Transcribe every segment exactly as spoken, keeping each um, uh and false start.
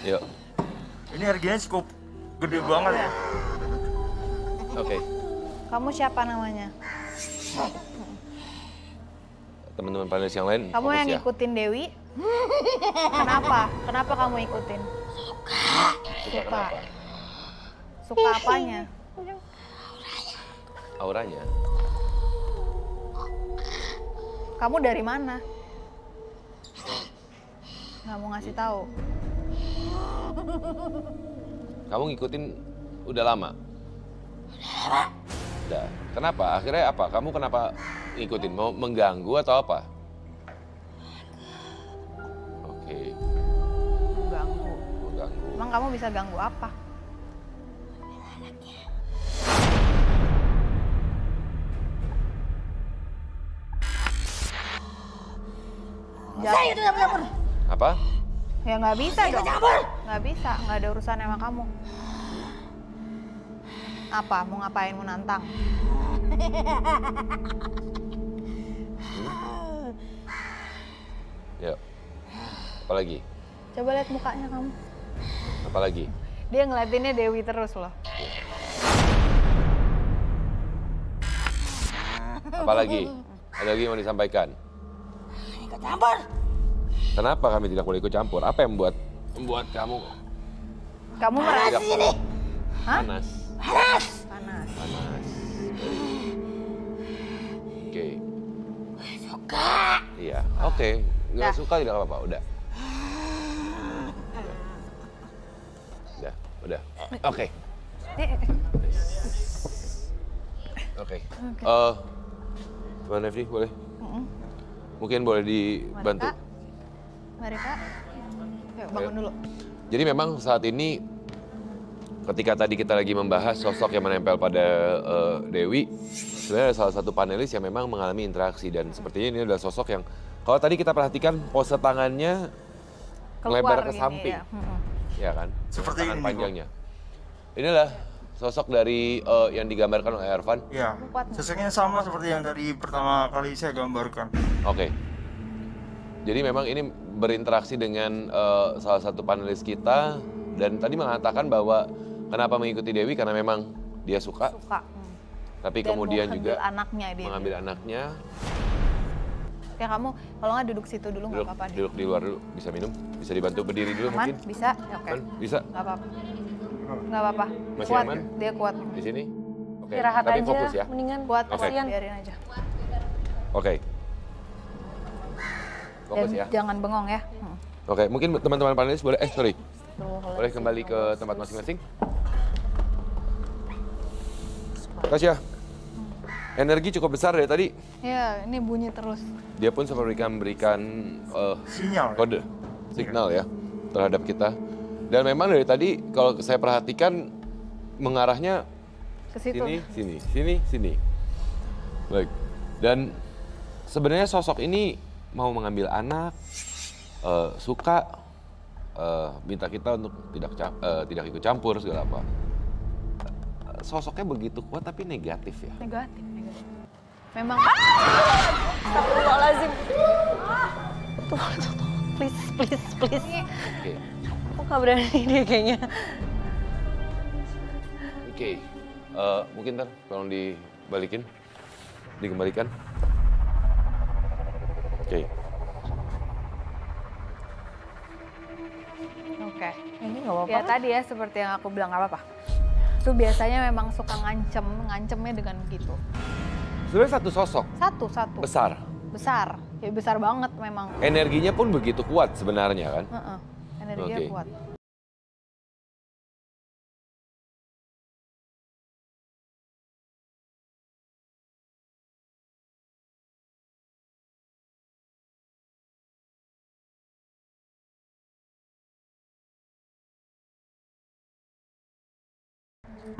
Yuk. Ini harganya cukup gede banget ya. Oke. Okay. Kamu siapa namanya? Teman-teman panelis yang lain. Kamu yang ya? Ngikutin Dewi. Kenapa? Kenapa kamu ikutin? Suka. Suka. Suka, Suka apanya? Auranya. Kamu dari mana? Nggak mau ngasih tahu. Kamu ngikutin udah lama? Udah. Udah. Kenapa? Akhirnya apa? Kamu kenapa ngikutin? Mau mengganggu atau apa? Oke. Okay. Mengganggu. Mengganggu. Emang kamu bisa ganggu apa? Saya itu dapur. Apa? Ya nggak bisa dong. Nggak bisa, nggak ada urusan sama kamu. Apa? Mau ngapain? Mau nantang? Hmm? Ya. Apalagi? Coba lihat mukanya kamu. Apalagi? Dia ngeliatinnya Dewi terus loh. Apalagi? Ada lagi yang mau disampaikan? Ikut campur. Kenapa kami tidak boleh ikut campur? Apa yang membuat membuat kamu? Kamu merasa ini? Panas. Panas. Panas. Panas. Oke. Suka. Iya. Oke. Nggak suka tidak apa-apa. Udah. Udah. Udah. Oke. Oke. Eh, Tuan F D boleh? Mungkin boleh dibantu. Mari Kak, bangun dulu. Jadi memang saat ini ketika tadi kita lagi membahas sosok yang menempel pada uh, Dewi, sebenarnya ada salah satu panelis yang memang mengalami interaksi dan sepertinya ini adalah sosok yang kalau tadi kita perhatikan pose tangannya lebar ke samping, ya. Hmm. Ya kan, seperti tangan ini, panjangnya. Inilah sosok dari uh, yang digambarkan oleh Arvan. Ya, sosoknya sama seperti yang dari pertama kali saya gambarkan. Oke, okay. Jadi memang ini berinteraksi dengan uh, salah satu panelis kita dan tadi mengatakan bahwa kenapa mengikuti Dewi karena memang dia suka, suka. Hmm. Tapi dan kemudian juga anaknya dia mengambil dia. anaknya. Ya kamu kalau nggak duduk situ dulu nggak apa-apa. Duduk di luar dulu, bisa minum, bisa dibantu berdiri dulu aman? Mungkin. Bisa, oke. Okay. Bisa. Nggak apa-apa. Nggak apa-apa. Masih kuat. Aman? Dia kuat. Di sini. Oke. Okay. Istirahat aja. Fokus, ya? Mendingan kuat. Oke. Okay. Biarin aja. Oke. Okay. Fokus, dan ya. Jangan bengong ya. Hmm. Oke, okay. Mungkin teman-teman panelis boleh, eh sorry, boleh kembali ke tempat masing-masing. Tasya, energi cukup besar dari tadi. Iya, ini bunyi terus. Dia pun sempat memberikan uh, sinyal, kode, signal ya terhadap kita. Dan memang dari tadi kalau saya perhatikan mengarahnya ke situ. Sini, sini, sini, sini. Baik. Dan sebenarnya sosok ini mau mengambil anak, uh, suka, uh, minta kita untuk tidak uh, tidak ikut campur segala apa. Uh, sosoknya begitu kuat tapi negatif ya. Negatif, negatif. Memang. Astagfirullahaladzim. Please, please, please. Oke. Aku nggak berani dia kayaknya. Oke, okay. uh, mungkin ntar tolong dibalikin, dikembalikan. Oke. Okay. Oke. Okay. Ini nggak apa-apa. Ya tadi ya seperti yang aku bilang nggak apa-apa. Itu biasanya memang suka ngancem, ngancemnya dengan begitu. Sebenarnya satu sosok. Satu, satu. Besar. Besar. Ya besar banget memang. Energinya pun begitu kuat sebenarnya kan? Uh-uh. Energinya okay. kuat.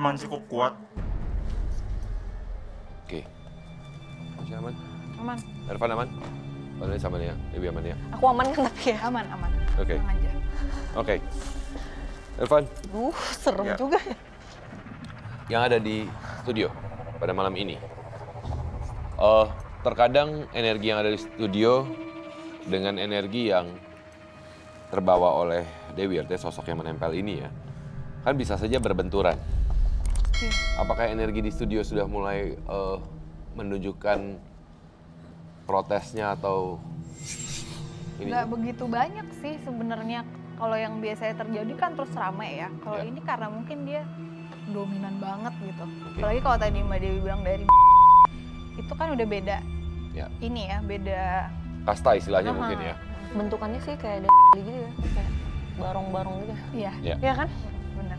Emang cukup kuat. Oke. Masih aman? Aman. Irfan aman? Panelis aman ya? Dewi aman ya? Aku aman kan tapi ya? Aman, aman. Oke. Okay. Oke. Okay. Irfan. Uh, serem ya. juga ya. Yang ada di studio pada malam ini. Uh, terkadang energi yang ada di studio dengan energi yang terbawa oleh Dewi, artinya sosok yang menempel ini ya, kan bisa saja berbenturan. Hmm. Apakah energi di studio sudah mulai uh, menunjukkan protesnya atau ini? Nggak begitu banyak sih sebenarnya. Kalau yang biasanya terjadi kan terus ramai ya. Kalau yeah. ini karena mungkin dia dominan banget gitu. Okay. Apalagi kalau tadi Mbak Dewi bilang dari itu kan udah beda. Yeah. Ini ya, beda kasta istilahnya. Aha. Mungkin ya. Bentukannya sih kayak dari gitu ya. Kayak barong-barong gitu. Iya. Yeah. Iya yeah. kan? Benar.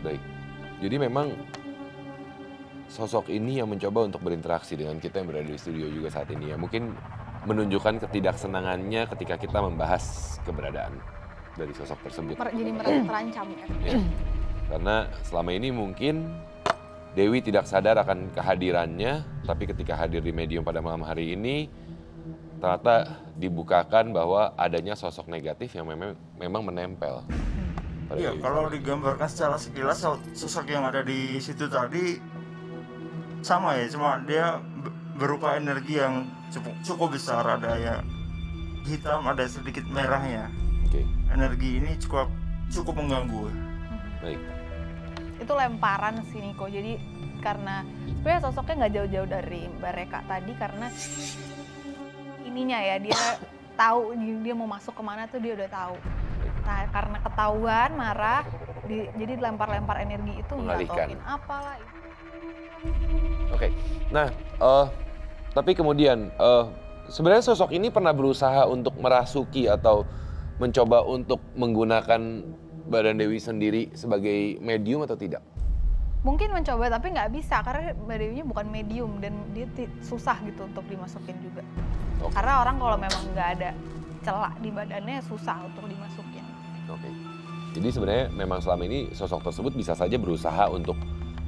Baik. Jadi memang sosok ini yang mencoba untuk berinteraksi dengan kita yang berada di studio juga saat ini ya. Mungkin menunjukkan ketidaksenangannya ketika kita membahas keberadaan dari sosok tersebut. Jadi merasa terancam ya? Ya. Karena selama ini mungkin Dewi tidak sadar akan kehadirannya, tapi ketika hadir di Medium pada malam hari ini, ternyata dibukakan bahwa adanya sosok negatif yang memang, memang menempel. Iya, kalau digambarkan secara sekilas, sosok yang ada di situ tadi sama ya, cuma dia berupa energi yang cukup, cukup besar, ada ya hitam, ada sedikit merahnya. Okay. Energi ini cukup cukup mengganggu. Baik. Itu lemparan sih Niko. Jadi karena sebenarnya sosoknya nggak jauh-jauh dari Mbak Reka tadi, karena ininya ya, dia tahu dia mau masuk kemana tuh dia udah tahu. Nah karena ketahuan marah, di, jadi dilempar-lempar energi itu nggak tauin apalah. Oke. Okay. Nah, uh, tapi kemudian uh, sebenarnya sosok ini pernah berusaha untuk merasuki atau mencoba untuk menggunakan badan Dewi sendiri sebagai medium atau tidak? Mungkin mencoba tapi nggak bisa karena Mbak Dewinya bukan medium dan dia susah gitu untuk dimasukin juga. Okay. Karena orang kalau memang nggak ada celah di badannya susah untuk dimasukin. Oke. Okay. Jadi sebenarnya memang selama ini sosok tersebut bisa saja berusaha untuk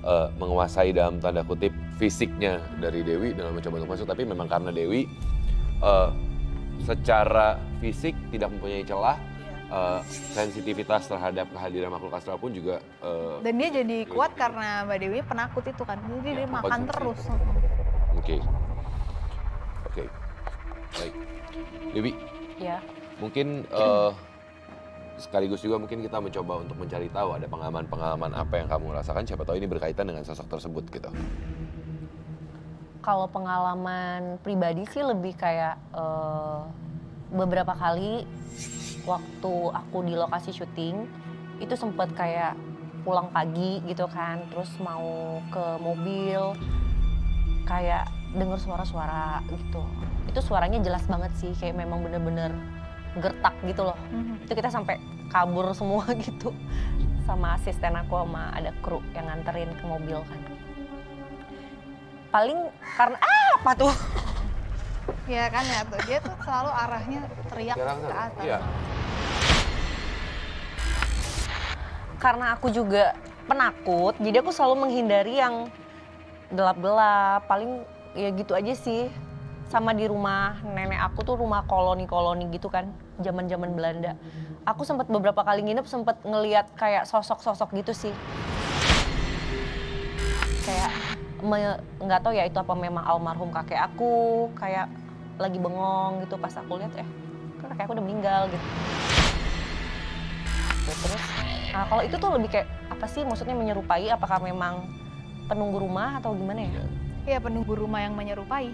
uh, menguasai dalam tanda kutip fisiknya dari Dewi dengan mencoba untuk masuk, tapi memang karena Dewi uh, secara fisik tidak mempunyai celah, yeah. uh, sensitivitas terhadap kehadiran makhluk astral pun juga uh, dan dia jadi kuat karena Mbak Dewi penakut itu kan, jadi ya, dia makan konsumsi terus. Oke, oke, baik. Dewi, ya. Mungkin uh, sekaligus juga mungkin kita mencoba untuk mencari tahu ada pengalaman-pengalaman apa yang kamu rasakan, siapa tahu ini berkaitan dengan sosok tersebut gitu. Kalau pengalaman pribadi sih lebih kayak uh, beberapa kali waktu aku di lokasi syuting itu sempat kayak pulang pagi gitu kan, terus mau ke mobil kayak dengar suara-suara gitu. Itu suaranya jelas banget sih, kayak memang bener-bener gertak gitu loh. Mm-hmm. Itu kita sampai kabur semua gitu sama asisten aku sama ada kru yang nganterin ke mobil kan. Paling karena ah, apa tuh? Ya kan ya tuh, dia tuh selalu arahnya teriak ke atas. Iya. Karena aku juga penakut, jadi aku selalu menghindari yang gelap-gelap. Paling ya gitu aja sih. Sama di rumah nenek aku tuh rumah koloni-koloni gitu kan, zaman-zaman Belanda. Aku sempat beberapa kali nginep sempat ngeliat kayak sosok-sosok gitu sih. Kayak nggak tahu ya itu apa memang almarhum kakek aku kayak lagi bengong gitu, pas aku lihat eh kakek aku udah meninggal gitu. Terus nah kalau itu tuh lebih kayak apa sih maksudnya menyerupai, apakah memang penunggu rumah atau gimana ya? Iya penunggu rumah yang menyerupai.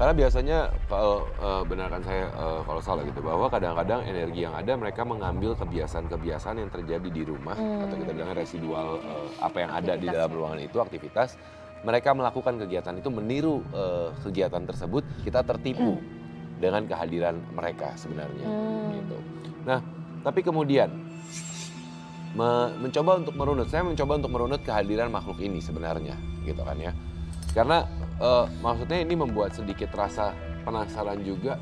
Karena biasanya kalau uh, benarkan saya uh, kalau salah gitu, bahwa kadang-kadang energi yang ada mereka mengambil kebiasaan-kebiasaan yang terjadi di rumah, hmm. atau kita bilangnya residual uh, apa yang ada di dalam ruangan itu, aktivitas. Mereka melakukan kegiatan itu meniru uh, kegiatan tersebut, kita tertipu mm. dengan kehadiran mereka sebenarnya. Mm. Gitu. Nah, tapi kemudian me mencoba untuk merunut, saya mencoba untuk merunut kehadiran makhluk ini sebenarnya, gitu kan ya. Karena uh, maksudnya ini membuat sedikit rasa penasaran juga,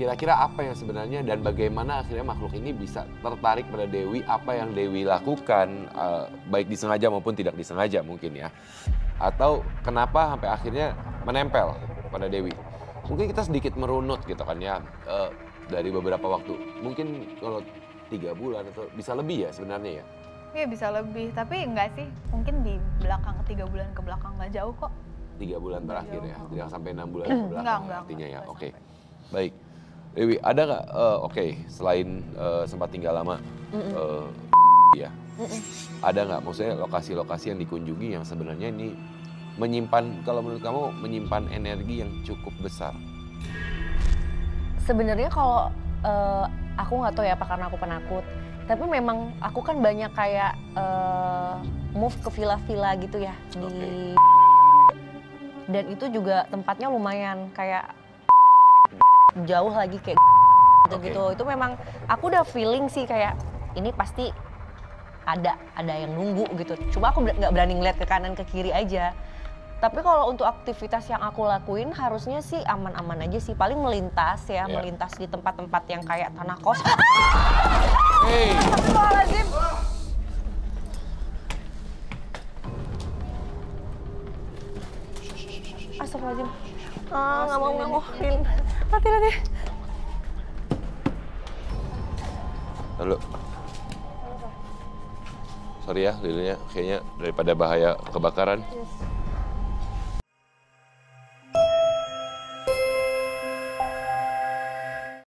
kira-kira apa yang sebenarnya dan bagaimana akhirnya makhluk ini bisa tertarik pada Dewi, apa yang Dewi lakukan, uh, baik disengaja maupun tidak disengaja mungkin ya. Atau kenapa sampai akhirnya menempel pada Dewi? Mungkin kita sedikit merunut gitu kan ya, uh, dari beberapa waktu. Mungkin kalau tiga bulan atau bisa lebih ya sebenarnya ya? Iya bisa lebih, tapi enggak sih. Mungkin di belakang, tiga bulan ke belakang nggak jauh kok. Tiga bulan terakhir ya? Tidak sampai enam bulan ke belakang enggak, artinya enggak, ya? Oke, okay. Baik. Dewi, ada nggak? Uh, Oke, okay. Selain uh, sempat tinggal lama, mm -mm. Uh, ya, mm -mm. ada nggak? Maksudnya lokasi-lokasi yang dikunjungi yang sebenarnya ini menyimpan, kalau menurut kamu menyimpan energi yang cukup besar. Sebenarnya kalau uh, aku nggak tahu ya apa karena aku penakut, tapi memang aku kan banyak kayak uh, move ke villa-villa gitu ya di. Okay. Dan itu juga tempatnya lumayan kayak jauh lagi kayak gitu-gitu. Okay. Itu memang aku udah feeling sih kayak ini pasti ada ada yang nunggu gitu. Cuma aku nggak berani ngeliat ke kanan ke kiri aja. Tapi kalau untuk aktivitas yang aku lakuin harusnya sih aman-aman aja sih. Paling melintas ya, yeah. melintas di tempat-tempat yang kayak tanah kos. Hey. Astagfirullahaladzim. Ah, nggak mau ngomongin. Hati hati. Halo. Sorry ya, lilinnya kayaknya daripada bahaya kebakaran. Yes.